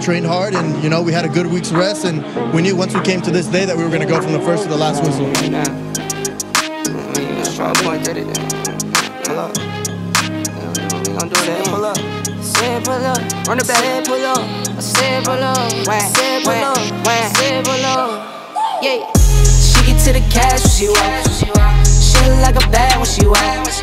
trained hard, and we had a good week's rest, and we knew once we came to this day that we were going to go from the first to the last whistle. She get to the cash when she walk. She look like a bag when she walk.